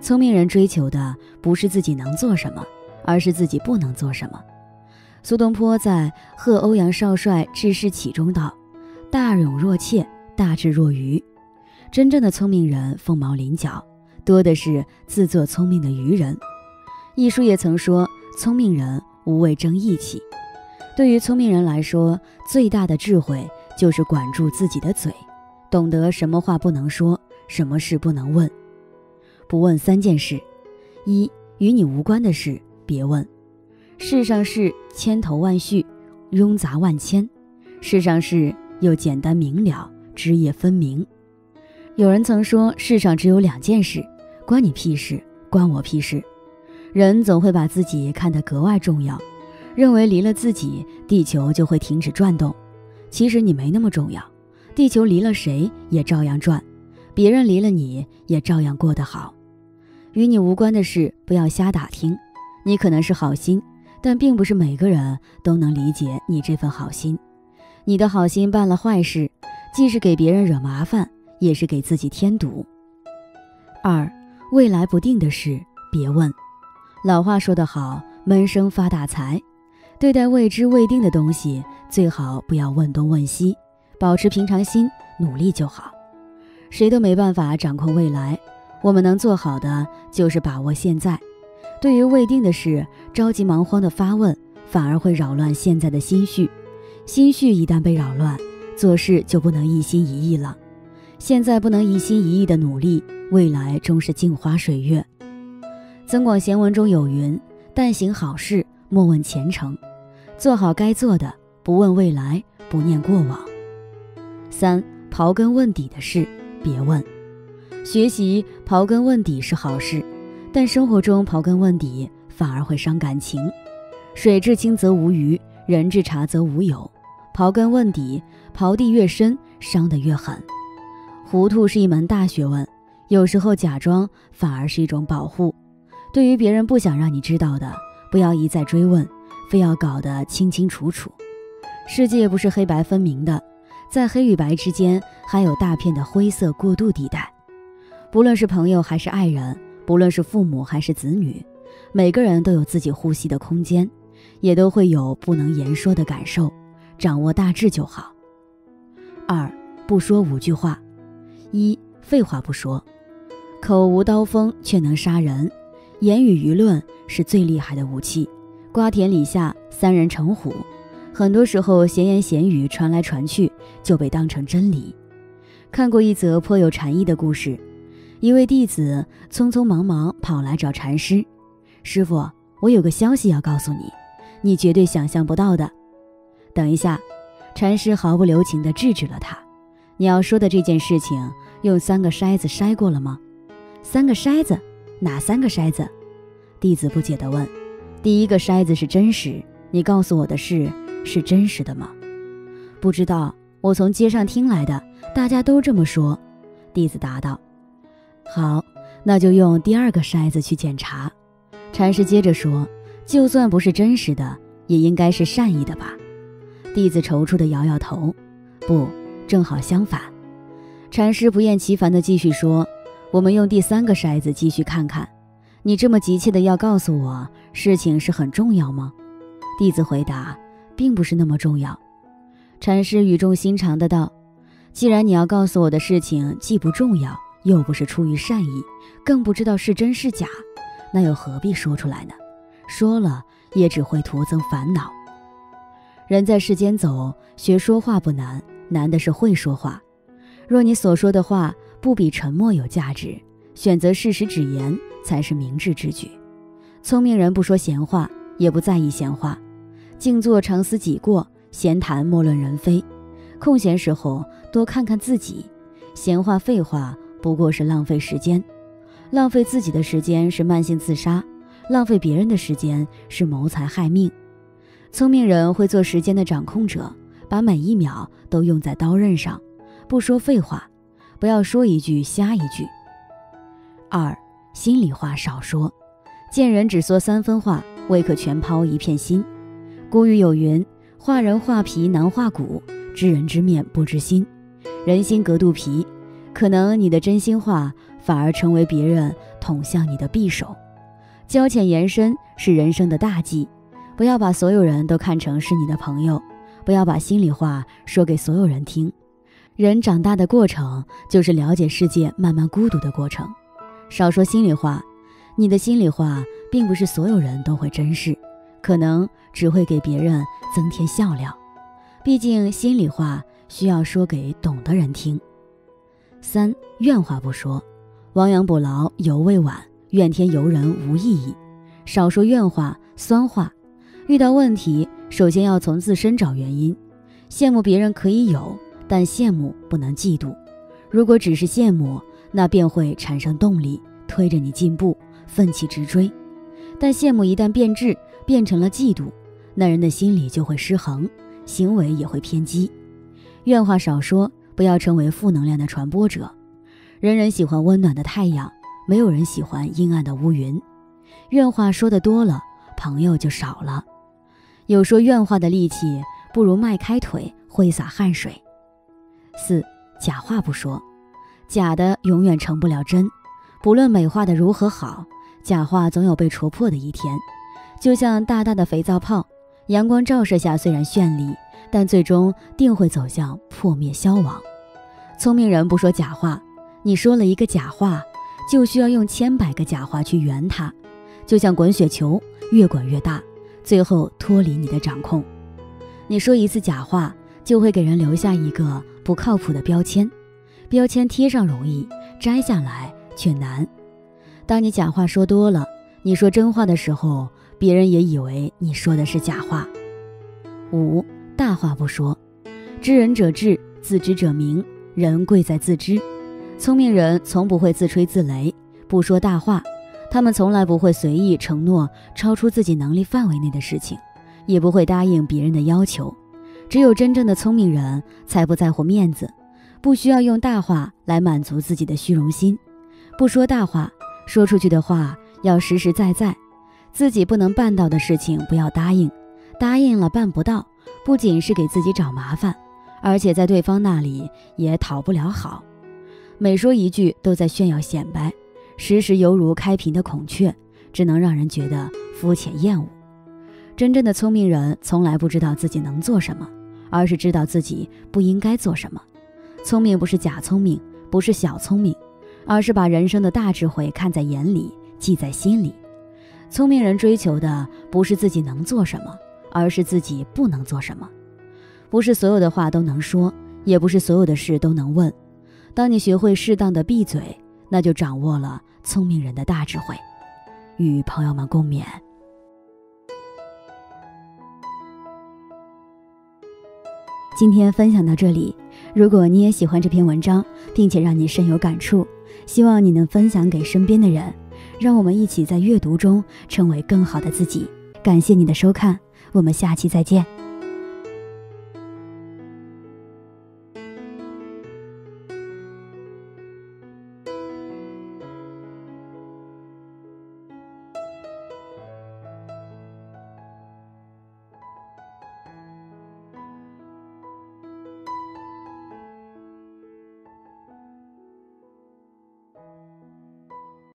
聪明人追求的不是自己能做什么，而是自己不能做什么。苏东坡在《贺欧阳少帅致仕启》中道：“大勇若怯，大智若愚。”真正的聪明人凤毛麟角，多的是自作聪明的愚人。一书也曾说，聪明人无谓争义气。对于聪明人来说，最大的智慧就是管住自己的嘴，懂得什么话不能说，什么事不能问。不问三件事：一、与你无关的事别问。世上事千头万绪，庸杂万千；世上事又简单明了，枝叶分明。有人曾说，世上只有2件事，关你屁事，关我屁事。人总会把自己看得格外重要，认为离了自己，地球就会停止转动。其实你没那么重要，地球离了谁也照样转，别人离了你也照样过得好。与你无关的事不要瞎打听，你可能是好心，但并不是每个人都能理解你这份好心。你的好心办了坏事，既是给别人惹麻烦，也是给自己添堵。2. 未来不定的事别问。老话说得好，闷声发大财。对待未知未定的东西，最好不要问东问西，保持平常心，努力就好。谁都没办法掌控未来，我们能做好的就是把握现在。对于未定的事，着急忙慌的发问，反而会扰乱现在的心绪。心绪一旦被扰乱，做事就不能一心一意了。现在不能一心一意的努力，未来终是镜花水月。增广贤文中有云：“但行好事，莫问前程。”做好该做的，不问未来，不念过往。3. 刨根问底的事别问。学习刨根问底是好事，但生活中刨根问底反而会伤感情。水至清则无鱼，人至察则无友。刨根问底，刨地越深，伤得越狠。糊涂是一门大学问，有时候假装反而是一种保护。对于别人不想让你知道的，不要一再追问，非要搞得清清楚楚。世界不是黑白分明的，在黑与白之间还有大片的灰色过渡地带。不论是朋友还是爱人，不论是父母还是子女，每个人都有自己呼吸的空间，也都会有不能言说的感受，掌握大致就好。2. 不说5句话。1. 废话不说。口无刀锋却能杀人，言语舆论是最厉害的武器。瓜田李下，3人成虎。很多时候闲言闲语传来传去，就被当成真理。看过一则颇有禅意的故事，一位弟子匆匆忙忙跑来找禅师：“师父，我有个消息要告诉你，你绝对想象不到的。”“等一下！”禅师毫不留情地制止了他。“你要说的这件事情用3个筛子筛过了吗？”“3个筛子？哪3个筛子？”弟子不解地问。“第1个筛子是真实，你告诉我的事是真实的吗？”“不知道，我从街上听来的，大家都这么说。”弟子答道。“好，那就用第2个筛子去检查。”禅师接着说：“就算不是真实的，也应该是善意的吧？”弟子踌躇地摇摇头：“不，正好相反。”禅师不厌其烦地继续说：“我们用第3个筛子继续看看。你这么急切地要告诉我，事情是很重要吗？”弟子回答：“并不是那么重要。”禅师语重心长地道：“既然你要告诉我的事情既不重要，又不是出于善意，更不知道是真是假，那又何必说出来呢？说了也只会徒增烦恼。”人在世间走，学说话不难，难的是会说话。若你所说的话不比沉默有价值，选择适时止言才是明智之举。聪明人不说闲话，也不在意闲话。静坐常思己过，闲谈莫论人非。空闲时候多看看自己，闲话废话不过是浪费时间。浪费自己的时间是慢性自杀，浪费别人的时间是谋财害命。聪明人会做时间的掌控者，把每一秒都用在刀刃上，不说废话，不要说一句瞎一句。2. 心里话少说。见人只说3分话，未可全抛一片心。古语有云：“画人画皮难画骨，知人知面不知心。”人心隔肚皮，可能你的真心话反而成为别人捅向你的匕首。交浅言深是人生的大忌，不要把所有人都看成是你的朋友，不要把心里话说给所有人听。人长大的过程就是了解世界慢慢孤独的过程。少说心里话，你的心里话并不是所有人都会珍视，可能只会给别人增添笑料。毕竟心里话需要说给懂的人听。3. 怨话不说，亡羊补牢犹未晚，怨天尤人无意义。少说怨话酸话，遇到问题首先要从自身找原因。羡慕别人可以有，但羡慕不能嫉妒。如果只是羡慕，那便会产生动力，推着你进步，奋起直追。但羡慕一旦变质，变成了嫉妒，那人的心理就会失衡，行为也会偏激。怨话少说，不要成为负能量的传播者。人人喜欢温暖的太阳，没有人喜欢阴暗的乌云。怨话说得多了，朋友就少了。有说怨话的力气，不如迈开腿，挥洒汗水。4. 假话不说，假的永远成不了真，不论美化的如何好，假话总有被戳破的一天。就像大大的肥皂泡，阳光照射下虽然绚丽，但最终定会走向破灭消亡。聪明人不说假话，你说了一个假话，就需要用1,000,000个假话去圆它，就像滚雪球，越滚越大，最后脱离你的掌控。你说一次假话，就会给人留下一个不靠谱的标签，标签贴上容易，摘下来却难。当你假话说多了，你说真话的时候，别人也以为你说的是假话。5. 大话不说，知人者智，自知者明，人贵在自知。聪明人从不会自吹自擂，不说大话，他们从来不会随意承诺超出自己能力范围内的事情，也不会答应别人的要求。只有真正的聪明人才不在乎面子，不需要用大话来满足自己的虚荣心。不说大话，说出去的话要实实在在，自己不能办到的事情不要答应，答应了办不到，不仅是给自己找麻烦，而且在对方那里也讨不了好。每说一句都在炫耀显摆，时时犹如开屏的孔雀，只能让人觉得肤浅厌恶。真正的聪明人从来不知道自己能做什么，而是知道自己不应该做什么。聪明不是假聪明，不是小聪明，而是把人生的大智慧看在眼里，记在心里。聪明人追求的不是自己能做什么，而是自己不能做什么。不是所有的话都能说，也不是所有的事都能问。当你学会适当的闭嘴，那就掌握了聪明人的大智慧。与朋友们共勉。今天分享到这里，如果你也喜欢这篇文章，并且让你深有感触，希望你能分享给身边的人，让我们一起在阅读中成为更好的自己。感谢你的收看，我们下期再见。